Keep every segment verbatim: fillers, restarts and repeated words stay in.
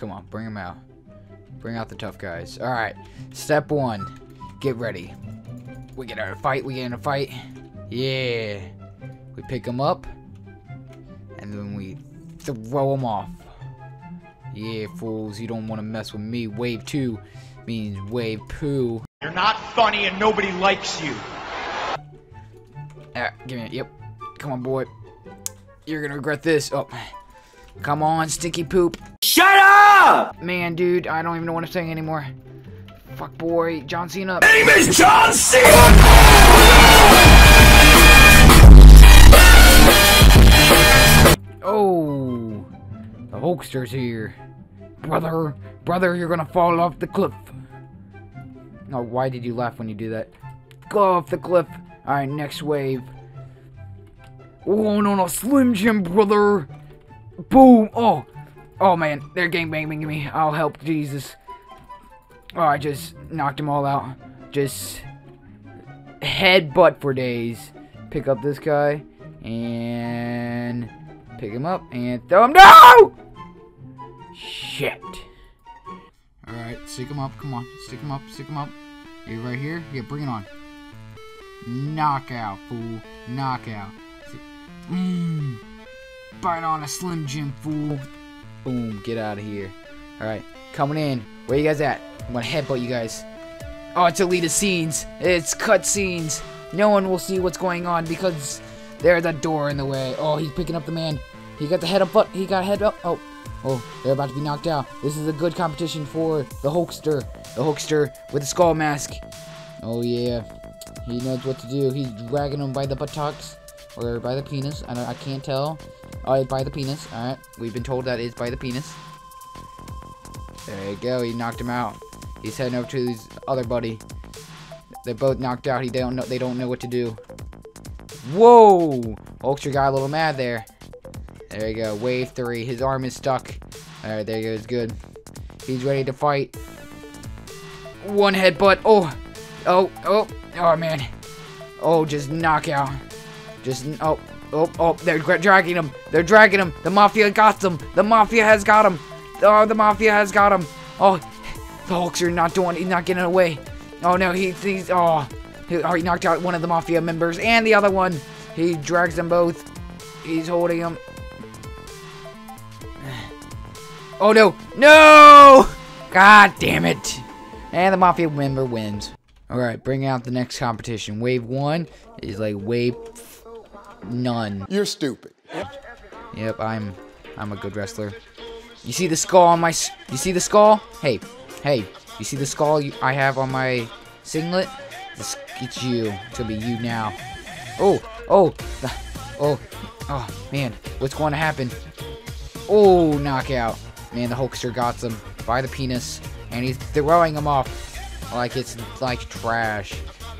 Come on, bring them out. Bring out the tough guys. Alright, step one. Get ready. We get in a fight, we get in a fight. Yeah. We pick them up. And then we throw them off. Yeah, fools, you don't want to mess with me. Wave two means wave poo. You're not funny and nobody likes you. Alright, give me it. Yep. Come on, boy. You're gonna regret this. Oh. Come on, stinky poop. Shut up! Man, dude, I don't even want to sing anymore. Fuck, boy. John Cena. My name is John Cena! Oh. The Hulkster's here. Brother. Brother, you're gonna fall off the cliff. Oh, why did you laugh when you do that? Go off the cliff. Alright, next wave. Oh, no, no. Slim Jim, brother. Boom! Oh! Oh man, they're gangbanging me. I'll help, Jesus. Oh, I just knocked them all out. Just headbutt for days. Pick up this guy. And pick him up and throw him. No! Shit. Alright, stick him up. Come on. Stick him up. Stick him up. Are you right here? Yeah, bring it on. Knockout, fool. Knockout. Mmm. Bite on a Slim Jim, fool. Boom, get out of here. Alright, coming in. Where you guys at? I'm gonna headbutt you guys. Oh, it's deleted scenes. It's cut scenes. No one will see what's going on because there's a door in the way. Oh, he's picking up the man. He got the head up, but he got head up. Oh, oh, they're about to be knocked out. This is a good competition for the Hulkster. The Hulkster with the skull mask. Oh, yeah. He knows what to do. He's dragging him by the buttocks. Or by the penis. I, don't, I can't tell. Oh, by the penis. Alright. We've been told that is by the penis. There you go. He knocked him out. He's heading over to his other buddy. They're both knocked out. He, they, don't know, they don't know what to do. Whoa! Hulkster got a little mad there. There you go. Wave three. His arm is stuck. Alright, there he goes. Good. He's ready to fight. One headbutt. Oh! Oh! Oh! Oh, man. Oh, just knockout. Just, oh, oh, oh, they're dragging him. They're dragging him. The Mafia got them. The Mafia has got him. Oh, the Mafia has got him. Oh, the Hulkster not doing, he's not getting away. Oh, no, he, he's, oh, he, oh, he knocked out one of the Mafia members and the other one. He drags them both. He's holding him. Oh, no. No! God damn it. And the Mafia member wins. All right, bring out the next competition. Wave one is like wave... None. You're stupid. Yep, I'm I'm a good wrestler. You see the skull on my you see the skull? Hey. Hey. You see the skull you, I have on my singlet? It's, it's you. It's gonna be you now. Oh. Oh. Oh. Oh, man. What's going to happen? Oh, knockout. Man, the Hulkster got them by the penis and he's throwing them off like it's like trash.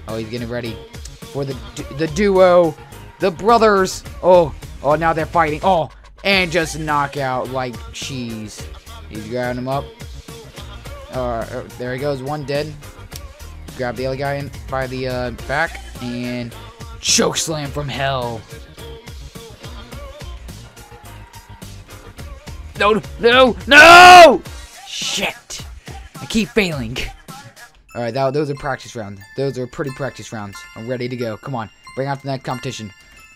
Oh, he's getting ready for the the duo. The brothers! Oh, oh, now they're fighting. Oh, and just knock out like cheese. He's grabbing him up. Uh, oh, there he goes, one dead. Grab the other guy in by the uh, back and choke slam from hell. No, no, no! Shit! I keep failing. All right, that, those are practice rounds. Those are pretty practice rounds. I'm ready to go. Come on, bring out the next competition.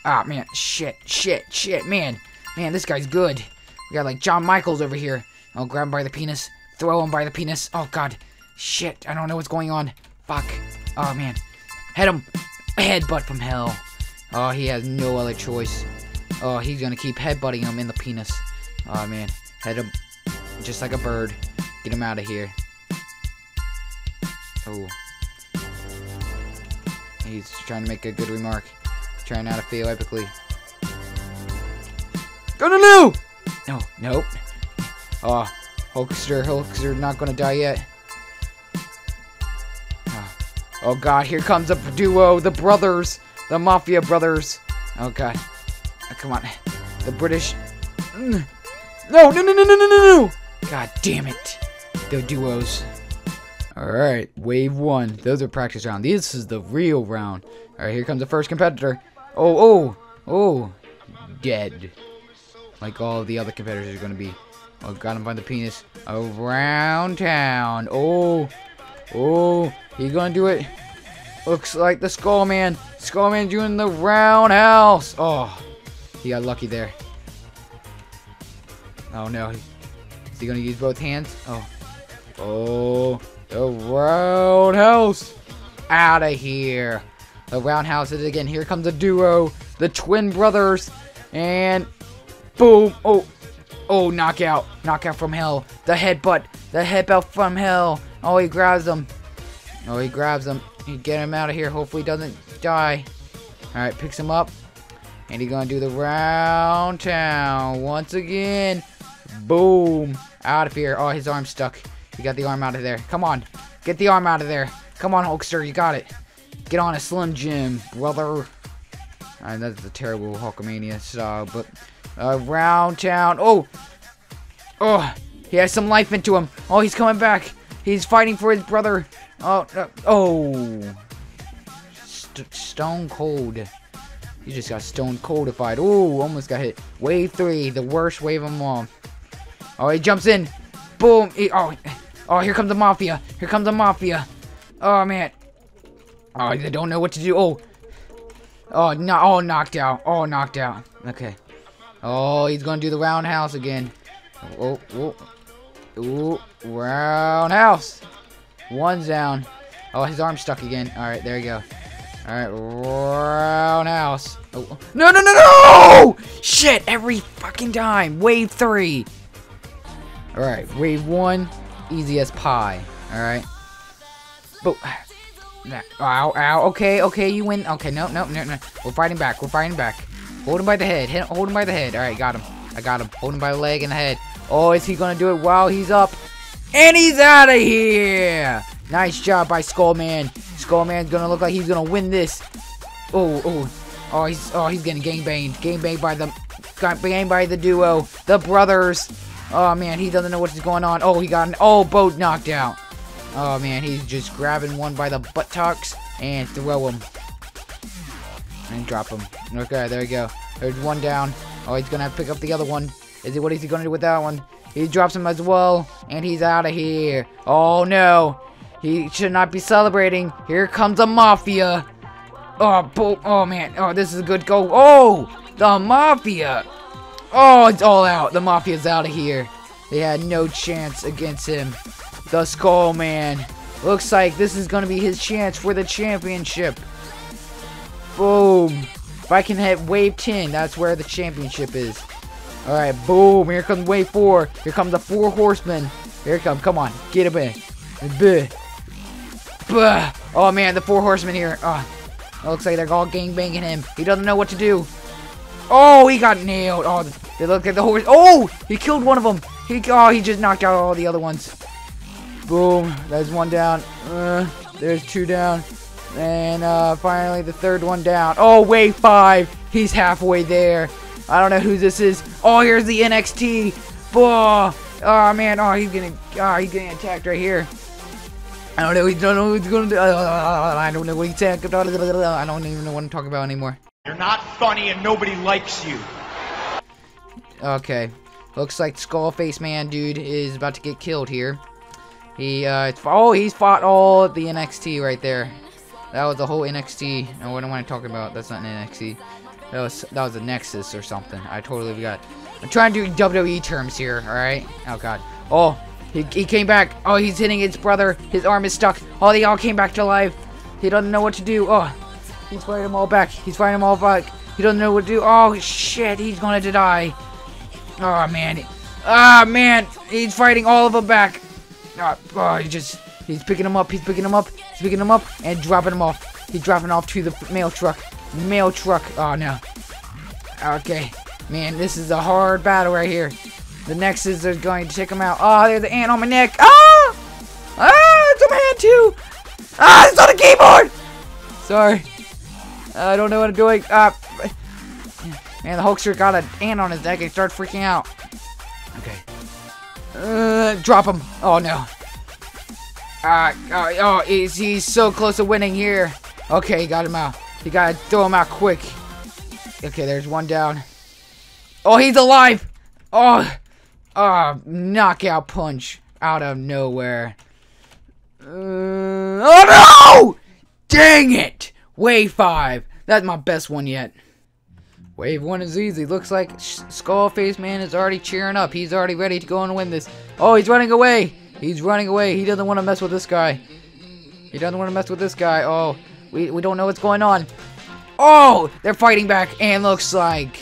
Ah, man, shit, shit, shit, man. Man, this guy's good. We got, like, John Michaels over here. I'll grab him by the penis. Throw him by the penis. Oh, God. Shit, I don't know what's going on. Fuck. Oh, man. Head him. Headbutt from hell. Oh, he has no other choice. Oh, he's gonna keep headbutting him in the penis. Oh, man. Head him just like a bird. Get him out of here. Oh. He's trying to make a good remark. Trying not to fail epically. Go to no! No, nope. Oh, Hulkster, Hulkster, not gonna die yet. Oh. Oh God, here comes a duo, the brothers, the Mafia brothers. Oh God, oh, come on, the British. No, no, no, no, no, no, no! God damn it, the duos. All right, wave one. Those are practice round. This is the real round. All right, here comes the first competitor. Oh, oh, oh, dead. Like all the other competitors are going to be. Oh, got him by the penis. Around town. Oh. Oh. He's gonna do it. Looks like the Skull Man. Skull Man doing the roundhouse. Oh. He got lucky there. Oh, no. Is he gonna use both hands? Oh. Oh. The roundhouse. Out of here. The roundhouse is again. Here comes the duo. The twin brothers. And boom. Oh. Oh, knockout. Knockout from hell. The headbutt. The headbutt from hell. Oh, he grabs them. Oh, he grabs them. He get him out of here. Hopefully he doesn't die. Alright, picks him up. And he's gonna do the round town once again. Boom. Out of here. Oh, his arm's stuck. He got the arm out of there. Come on. Get the arm out of there. Come on, Hulkster. You got it. Get on a Slim Jim, brother. Alright, that's a terrible Hulkamania style, but... Uh, round town. Oh! Oh! He has some life into him. Oh, he's coming back. He's fighting for his brother. Oh! Uh, oh! St stone cold. He just got stone coldified. Oh! Almost got hit. Wave three. The worst wave of them all. Oh, he jumps in. Boom! He, oh! Oh, here comes the Mafia. Here comes the Mafia. Oh, man. Oh, I don't know what to do. Oh! Oh, no. Oh, knocked out. Oh, knocked out. Okay. Oh, he's gonna do the roundhouse again. Oh, oh, oh, roundhouse. One's down. Oh, his arm's stuck again. All right, there you go. All right, roundhouse. Oh, no, no, no, no! Shit! Every fucking time. Wave three. All right, wave one, easy as pie. All right. Boom. Ow, ow. Okay, okay, you win. Okay, no, no, no, no. We're fighting back. We're fighting back. Hold him by the head. Hold him by the head. Alright, got him. I got him. Hold him by the leg and the head. Oh, is he gonna do it while he's up? And he's out of here! Nice job by Skull Man. Skull Man's gonna look like he's gonna win this. Oh, oh. Oh, he's oh he's getting gangbanged. Gangbanged by the gangbanged by the duo. The brothers. Oh man, he doesn't know what's going on. Oh, he got an oh both knocked out. Oh man, he's just grabbing one by the buttocks and throw him. And drop him. Okay, there you go. There's one down. Oh, he's gonna have to pick up the other one. Is he? What is he gonna do with that one? He drops him as well, and he's out of here. Oh no, he should not be celebrating. Here comes the Mafia. Oh, bo oh man. Oh, this is a good go. Oh, the Mafia. Oh, it's all out. The Mafia's out of here. They had no chance against him. The Skull Man. Looks like this is gonna be his chance for the championship. Boom. If I can hit wave ten, that's where the championship is. Alright, boom. Here comes wave four. Here comes the Four Horsemen. Here it comes. Come on. Get him in. Oh, man. The Four Horsemen here. Oh, it looks like they're all gangbanging him. He doesn't know what to do. Oh, he got nailed. Oh, they look at the horse. Oh, he killed one of them. He, oh, he just knocked out all the other ones. Boom. There's one down. Uh, there's two down. And uh, finally the third one down. Oh, wave five. He's halfway there. I don't know who this is. Oh, here's the N X T. Oh, oh man. Oh, he's gonna. Oh, he's getting attacked right here. I don't know. He don't know what's gonna do. I don't know what he's saying. I don't even know what I'm talking about anymore. You're not funny, and nobody likes you. Okay. Looks like Skullface Man dude is about to get killed here. He. Uh, oh, he's fought all the N X T right there. That was the whole N X T. Oh, what am I talking about? That's not an N X T. That was that was a Nexus or something. I totally forgot. I'm trying to do W W E terms here. All right. Oh God. Oh, he he came back. Oh, he's hitting his brother. His arm is stuck. Oh, they all came back to life. He doesn't know what to do. Oh, he's fighting them all back. He's fighting them all back. He doesn't know what to do. Oh shit, he's gonna die. Oh man. Ah oh, man. He's fighting all of them back. Oh, oh he just. He's picking him up, he's picking him up, he's picking him up, and dropping him off. He's dropping off to the mail truck. Mail truck. Oh, no. Okay. Man, this is a hard battle right here. The Nexus is going to take him out. Oh, there's the ant on my neck. Ah! Ah, it's on my hand, too. Ah, it's on the keyboard! Sorry. I don't know what I'm doing. Ah. Man, the Hulkster got an ant on his neck and started freaking out. Okay. Uh, drop him. Oh, no. Uh, oh, oh he's, he's so close to winning here. Okay, he got him out. You gotta throw him out quick. Okay, there's one down. Oh, he's alive. Oh, Ah, uh, knockout punch out of nowhere. Uh, oh no! Dang it! Wave five. That's my best one yet. Wave one is easy. Looks like Skullface Man is already cheering up. He's already ready to go and win this. Oh, he's running away. He's running away. He doesn't want to mess with this guy. He doesn't want to mess with this guy. Oh, we, we don't know what's going on. Oh, they're fighting back. And looks like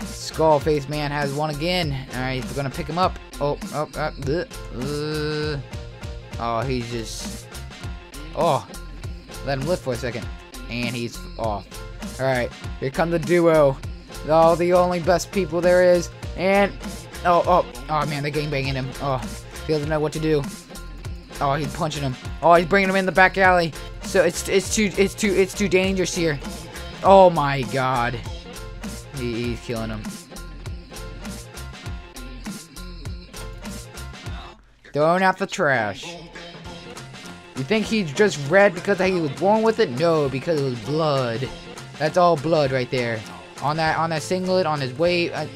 Skullface Man has won again. All right, we're going to pick him up. Oh, oh, uh, uh, oh, he's just... Oh, let him lift for a second. And he's off. Alright, here come the duo. Oh, the only best people there is. And, oh, oh, oh man, they're gangbanging him. Oh, he doesn't know what to do. Oh, he's punching him. Oh, he's bringing him in the back alley. So it's it's too it's too it's too dangerous here. Oh my God, he, he's killing him. Throwing out the trash. You think he's just red because he was born with it? No, because it was blood. That's all blood right there. On that, on that singlet, on his wave, uh,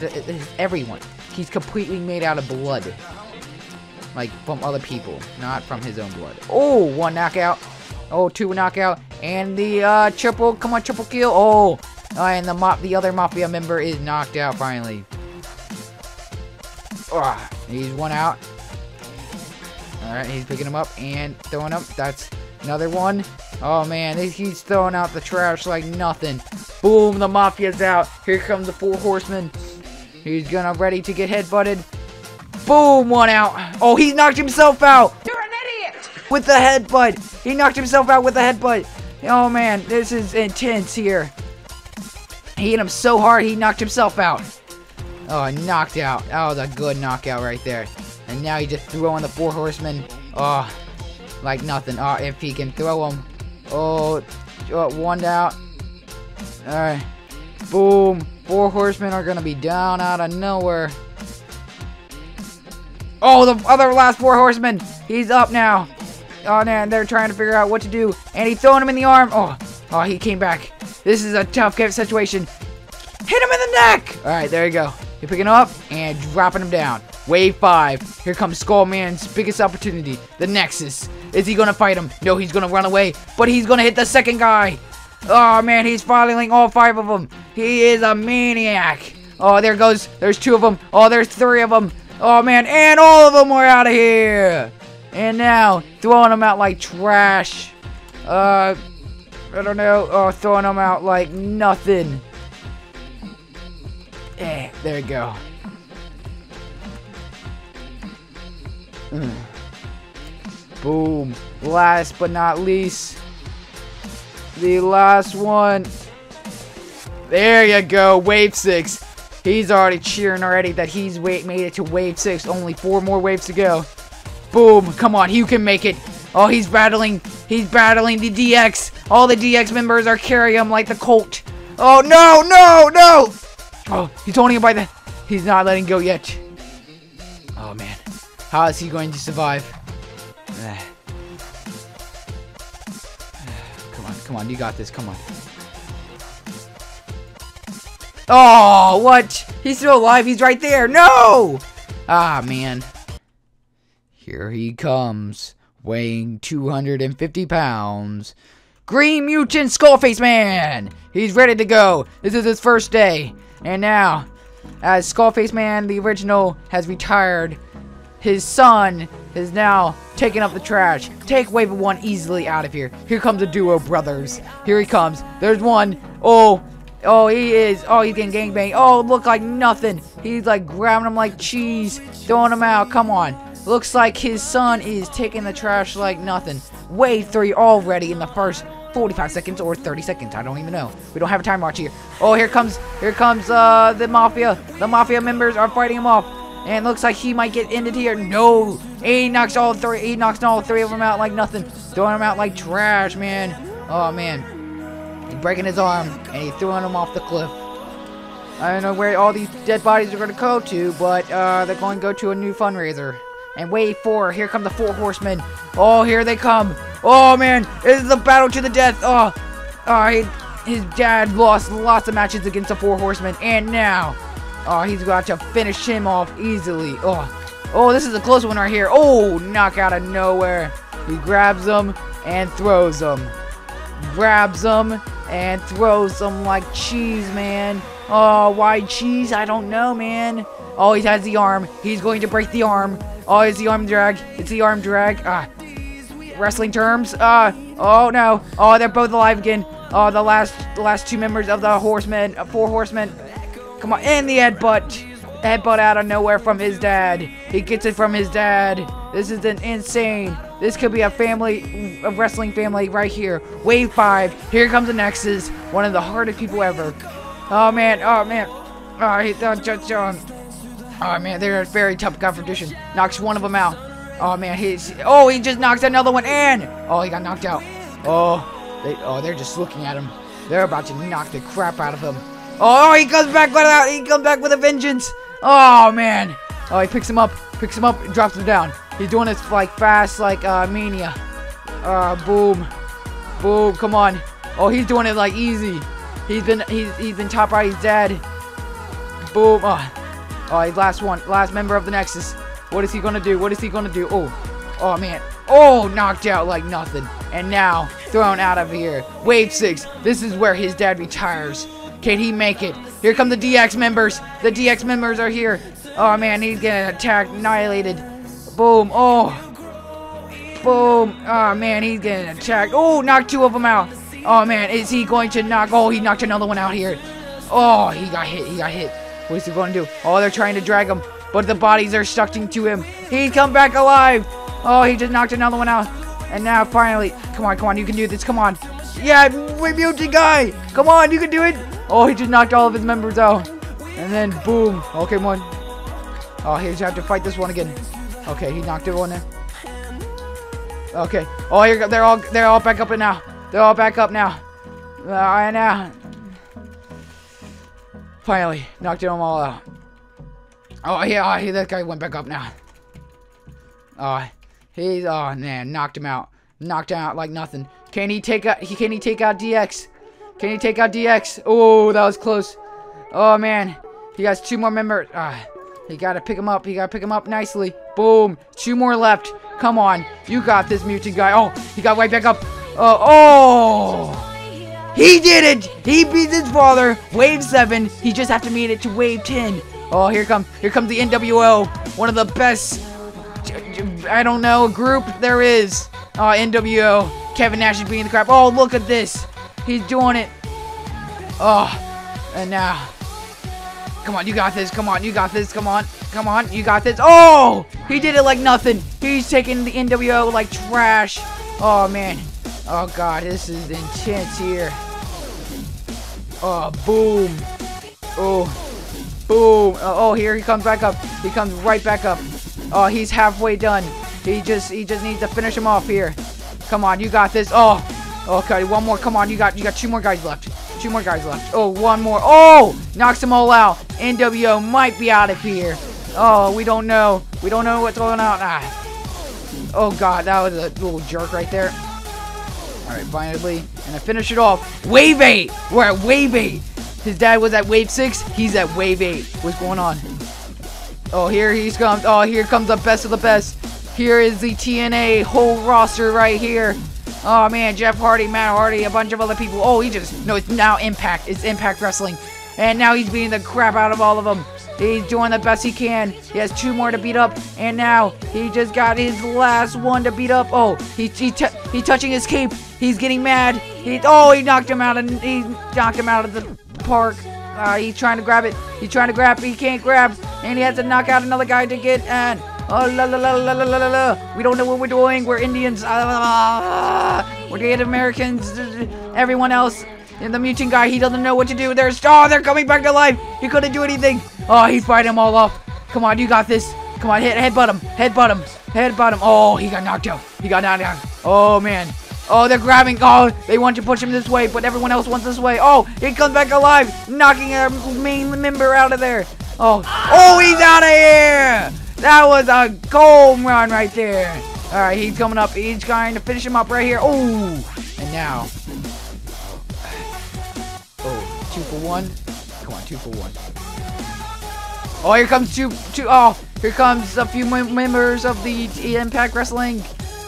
everyone. He's completely made out of blood, like from other people, not from his own blood. Oh, one knockout. Oh, two knockout, and the uh, triple. Come on, triple kill. Oh, uh, and the mop, the other mafia member is knocked out finally. Ah, he's one out. All right, he's picking him up and throwing him. That's another one. Oh man, he's throwing out the trash like nothing. Boom, the Mafia's out. Here comes the Four Horsemen. He's gonna ready to get headbutted. Boom, one out. Oh, he knocked himself out. You're an idiot! With the headbutt. He knocked himself out with the headbutt. Oh man, this is intense here. He hit him so hard, he knocked himself out. Oh, knocked out. That was a good knockout right there. And now he just threw on the Four Horsemen. Oh, like nothing. Oh, if he can throw him. Oh, one out. Alright. Boom. Four Horsemen are going to be down out of nowhere. Oh, the other last Four Horsemen. He's up now. Oh, man. They're trying to figure out what to do. And he's throwing him in the arm. Oh, oh, he came back. This is a tough situation. Hit him in the neck. Alright, there you go. You're picking him up and dropping him down. Wave five. Here comes Skull Man's biggest opportunity. The Nexus. Is he gonna fight him? No, he's gonna run away. But he's gonna hit the second guy. Oh man, he's filing all five of them. He is a maniac. Oh, there goes. There's two of them. Oh, there's three of them. Oh man, and all of them are out of here. And now, throwing them out like trash. Uh, I don't know. Oh, throwing them out like nothing. Eh, there you go. Mm. Boom. Last but not least, the last one. There you go. Wave six. He's already cheering already that he's wait made it to wave six. Only four more waves to go. Boom. Come on, you can make it. Oh, he's battling. He's battling the D X. All the D X members are carrying him like the colt. Oh no, no, no. Oh, he's holding him by the. He's not letting go yet. Oh man, how is he going to survive? Come on, come on, you got this, come on. Oh, what? He's still alive, he's right there, no! Ah, man. Here he comes, weighing two hundred fifty pounds. Green Mutant Skullface Man! He's ready to go, this is his first day. And now, as Skullface Man, the original, has retired, his son is now taking up the trash. Take wave one easily out of here. Here comes the duo brothers. Here he comes. There's one. Oh, oh, he is. Oh, he's getting gangbanged. Oh, look like nothing. He's like grabbing him like cheese, throwing him out. Come on. Looks like his son is taking the trash like nothing. Wave three already in the first forty-five seconds or thirty seconds. I don't even know. We don't have a time watch here. Oh, here comes, here comes uh, the mafia. The mafia members are fighting him off. And looks like he might get ended here. No, he knocks all three. He knocks all three of them out like nothing. Throwing them out like trash, man. Oh man, he's breaking his arm and he's throwing him off the cliff. I don't know where all these dead bodies are going to go to, but uh, they're going to go to a new fundraiser. And wave four. Here come the Four Horsemen. Oh, here they come. Oh man, this is a battle to the death. Oh, oh, he, his dad lost lots of matches against the Four Horsemen, and now. Oh, he's got to finish him off easily. Oh, oh, this is a close one right here. Oh, knock out of nowhere. He grabs him and throws him. Grabs him and throws him like cheese, man. Oh, why cheese? I don't know, man. Oh, he has the arm. He's going to break the arm. Oh, it's the arm drag. It's the arm drag. Ah, wrestling terms. Ah, oh no. Oh, they're both alive again. Oh, the last, the last two members of the Horsemen, uh, Four Horsemen. Come on, and the headbutt. Headbutt out of nowhere from his dad. He gets it from his dad. This is an insane. This could be a family, a wrestling family right here. Wave five. Here comes the Nexus. One of the hardest people ever. Oh man. Oh man. Oh, he thought John. Oh man, they're a very tough competition. Knocks one of them out. Oh man, he's. Oh, he just knocks another one in. Oh, he got knocked out. Oh, they. Oh, they're just looking at him. They're about to knock the crap out of him. Oh, he comes back with a. He comes back with a vengeance. Oh man. Oh, he picks him up. Picks him up. And drops him down. He's doing this like fast, like uh, mania. Uh, boom, boom. Come on. Oh, he's doing it like easy. He's been. He's. He's been top right. He's dead. Boom. Oh. Oh, he's last one. Last member of the Nexus. What is he going to do? What is he going to do? Oh. Oh, man. Oh, knocked out like nothing. And now, thrown out of here. Wave six. This is where his dad retires. Can he make it? Here come the D X members. The D X members are here. Oh, man. He's getting attacked. Annihilated. Boom. Oh. Boom. Oh, man. He's getting attacked. Oh, knocked two of them out. Oh, man. Is he going to knock? Oh, he knocked another one out here. Oh, he got hit. He got hit. What is he going to do? Oh, they're trying to drag him, but the bodies are stuck to him. He's come back alive. Oh, he just knocked another one out. And now finally, come on, come on, you can do this. Come on. Yeah, we muted the guy. Come on, you can do it. Oh, he just knocked all of his members out. And then boom. Okay, one. Oh, he just have to fight this one again. Okay, he knocked everyone in. Okay. Oh, here they're all they're all back up now. They're all back up now. All right now. Finally, knocked them all out. Oh, yeah, oh, that guy went back up now. Oh, he's, oh, man, knocked him out. Knocked him out like nothing. Can he take out, can he take out D X? Can he take out D X? Oh, that was close. Oh, man, he has two more members. Ah, he got to pick him up. He got to pick him up nicely. Boom, two more left. Come on, you got this mutant guy. Oh, he got right back up. Uh, oh, oh. He did it! He beat his father. Wave seven. He just have to meet it to wave ten. Oh, here come, here comes the N W O. One of the best, I don't know, group there is. Oh, N W O. Kevin Nash is beating the crap. Oh, look at this. He's doing it. Oh, and now. Come on, you got this. Come on, you got this. Come on, come on, you got this. Oh, he did it like nothing. He's taking the N W O like trash. Oh, man. Oh god, this is intense here. Oh, boom. Oh, boom. Oh, here he comes back up. He comes right back up. Oh, he's halfway done. He just he just needs to finish him off here. Come on, you got this. Oh, okay, one more. Come on, you got you got two more guys left. Two more guys left. Oh, one more. Oh, knocks them all out. N W O might be out of here. Oh, we don't know. We don't know what's going on. Ah. Oh god, that was a little jerk right there. Alright, finally, and I finish it off. Wave eight! We're at wave eight! His dad was at wave six, he's at wave eight. What's going on? Oh, here he comes. Oh, here comes the best of the best. Here is the T N A whole roster right here. Oh man, Jeff Hardy, Matt Hardy, a bunch of other people. Oh, he just, no, it's now Impact. It's Impact Wrestling. And now he's beating the crap out of all of them. He's doing the best he can. He has two more to beat up. And now, he just got his last one to beat up. Oh, he he, he touching his cape. He's getting mad. He, oh, he knocked him out of, he knocked him out of the park. Uh, he's trying to grab it. He's trying to grab. He can't grab. And he has to knock out another guy to get and oh, la, la, la, la, la, la, la. We don't know what we're doing. We're Indians. Uh, we're Native Americans. Everyone else. And the mutant guy, he doesn't know what to do. There's, oh, they're coming back to life. He couldn't do anything. Oh, he's fighting them all off. Come on, you got this. Come on, hit, headbutt him. Headbutt him. Headbutt him. Oh, he got knocked out. He got knocked out. Oh, man. Oh, they're grabbing. Oh, they want to push him this way, but everyone else wants this way. Oh, he comes back alive, knocking our main member out of there. Oh, oh, he's out of here. That was a gold run right there. All right, he's coming up. He's trying to finish him up right here. Oh, and now. Two for one. Come on, two for one. Oh, here comes two, two, oh, here comes a few members of the Impact Wrestling.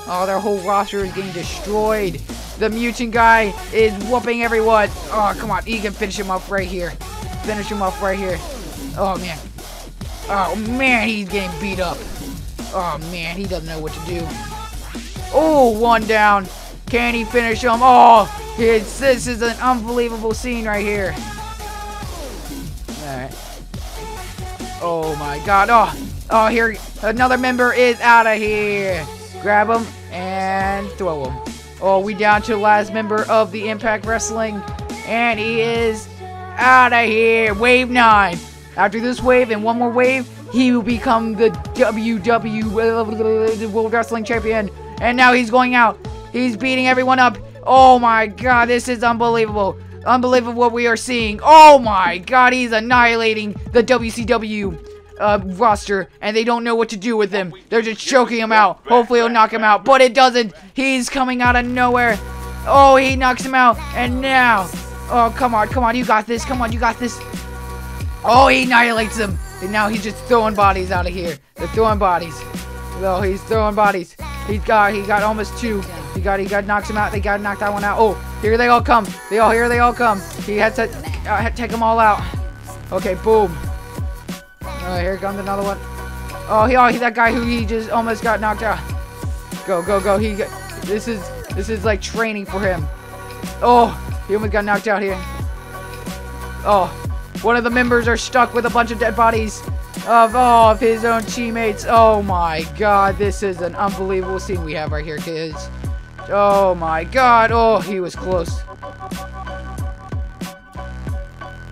Oh, their whole roster is getting destroyed. The mutant guy is whooping everyone. Oh, come on, he can finish him off right here. Finish him off right here. Oh, man. Oh, man, he's getting beat up. Oh, man, he doesn't know what to do. Oh, one down. Can he finish him? Oh, it's, this is an unbelievable scene right here. Alright. Oh, my God. Oh, oh, here. Another member is out of here. Grab him and throw him. Oh, we down to the last member of the Impact Wrestling. And he is out of here. Wave nine. After this wave and one more wave, he will become the W W E World Wrestling Champion. And now he's going out. He's beating everyone up. Oh my God, this is unbelievable. Unbelievable what we are seeing. Oh my God, he's annihilating the W C W. Uh, roster, and they don't know what to do with him. They're just choking him out. Hopefully it'll knock him out, but it doesn't. He's coming out of nowhere. Oh, he knocks him out, and now. Oh, come on, come on, you got this. Come on, you got this. Oh, he annihilates him, and now he's just throwing bodies out of here. They're throwing bodies. No, oh, he's throwing bodies. He got, he got almost two. He got, he got knocks him out. They got knocked that one out. Oh, here they all come. They all, here they all come. He had to uh, take them all out. Okay, boom. Oh, here comes another one. Oh, he, oh, he, that guy who he just almost got knocked out. Go, go, go. He, this is, this is like training for him. Oh, he almost got knocked out here. Oh, one of the members are stuck with a bunch of dead bodies of, oh, of his own teammates. Oh my God, this is an unbelievable scene we have right here, kids. Oh my God. Oh, he was close.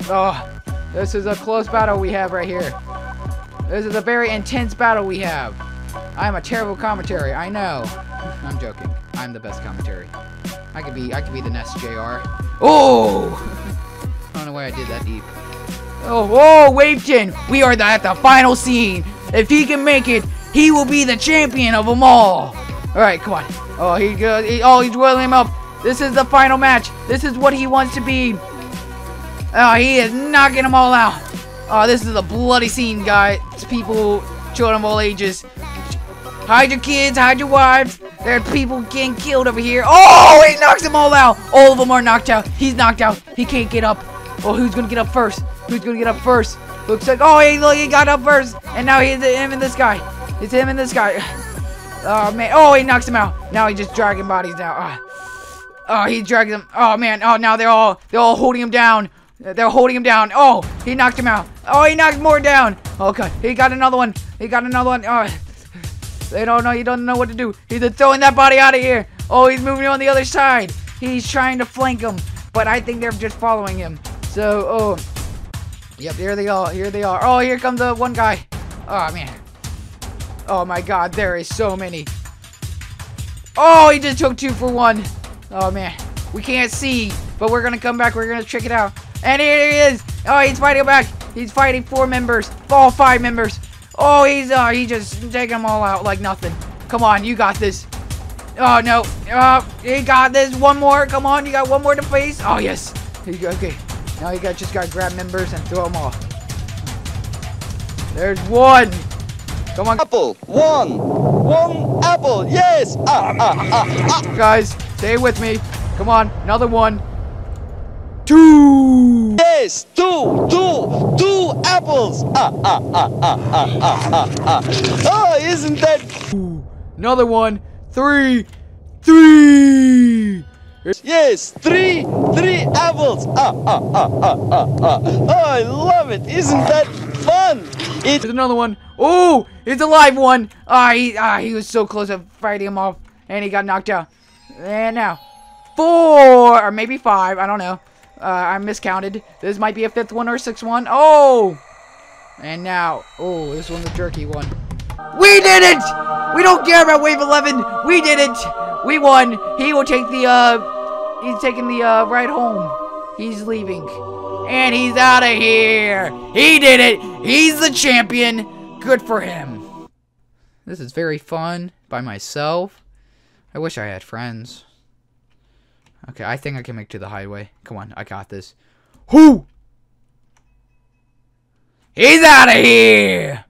Oh, this is a close battle we have right here. This is a very intense battle we have. I'm a terrible commentary, I know. I'm joking. I'm the best commentary. I could be I could be the next J R. Oh! I don't know why I did that deep. Oh, whoa, Wave ten! We are the, at the final scene! If he can make it, he will be the champion of them all! Alright, come on. Oh, he goes. He, oh, he's whirling him up. This is the final match. This is what he wants to be. Oh, he is knocking them all out. Oh, this is a bloody scene, guys. It's people, children of all ages. Hide your kids, hide your wives. There are people getting killed over here. Oh, he knocks them all out. All of them are knocked out. He's knocked out. He can't get up. Oh, who's going to get up first? Who's going to get up first? Looks like, oh, he, look, he got up first. And now he's him and this guy. It's him and this guy. Oh, man. Oh, he knocks him out. Now he's just dragging bodies now. Oh, oh he dragging them. Oh, man. Oh, now they're all, they're all holding him down. They're holding him down. Oh, he knocked him out. Oh, he knocked more down. Oh, God. He got another one. He got another one. Oh, they don't know. He doesn't know what to do. He's throwing that body out of here. Oh, he's moving on the other side. He's trying to flank him, but I think they're just following him. So, oh. Yep, here they are. Here they are. Oh, here comes the one guy. Oh, man. Oh, my God. There is so many. Oh, he just took two for one. Oh, man. We can't see, but we're going to come back. We're going to check it out. And here he is! Oh, he's fighting back! He's fighting four members. All five members. Oh, he's uh, he just taking them all out like nothing. Come on, you got this. Oh, no. Uh, he got this. One more. Come on, you got one more to face. Oh, yes. He, okay. Now you got, just got to grab members and throw them off. There's one. Come on. Apple. One. One apple. Yes. Ah, ah, ah, ah. Guys, stay with me. Come on. Another one. Two. Yes, two, two, two apples. Ah, ah, ah, ah, ah, ah, ah, ah. Oh, isn't that? Two. Another one. Three, three. Yes, three, three apples. Ah, ah, ah, ah, ah, ah. Oh, I love it. Isn't that fun? It's another one. Oh, it's a live one. Ah, he, ah, he was so close to fighting him off, and he got knocked out. And now, four or maybe five. I don't know. Uh, I miscounted. This might be a fifth one or a sixth one. Oh! And now, oh, this one's a jerky one. We did it! We don't care about wave eleven. We did it. We won. He will take the, uh, he's taking the, uh, ride home. He's leaving. And he's out of here. He did it. He's the champion. Good for him. This is very fun by myself. I wish I had friends. Okay, I think I can make it to the highway. Come on, I got this. Who? He's out of here.